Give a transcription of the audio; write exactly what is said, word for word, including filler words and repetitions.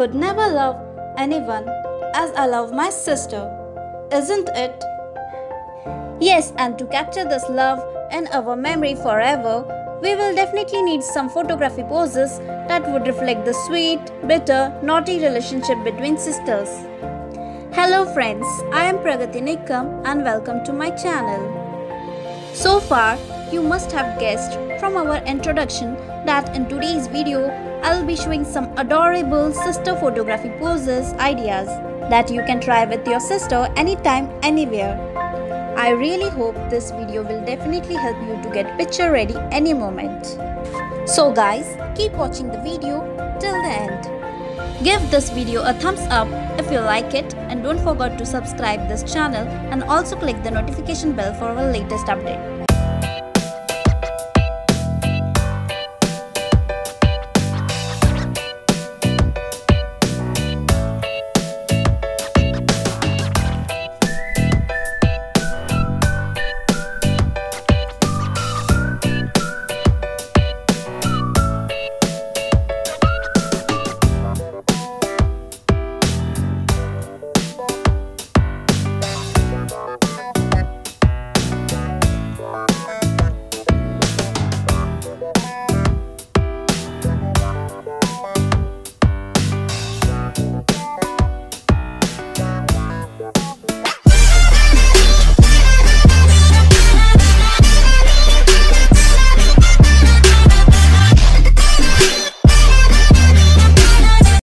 could never love anyone as I love my sister, isn't it? Yes, and to capture this love in our memory forever, we will definitely need some photography poses that would reflect the sweet, bitter, naughty relationship between sisters. Hello friends, I am Pragati Nikam and welcome to my channel. So far, you must have guessed from our introduction that in today's video, I'll be showing some adorable sister photography poses ideas that you can try with your sister anytime, anywhere. I really hope this video will definitely help you to get picture ready any moment. So guys, keep watching the video till the end. Give this video a thumbs up if you like it and don't forget to subscribe this channel and also click the notification bell for our latest update.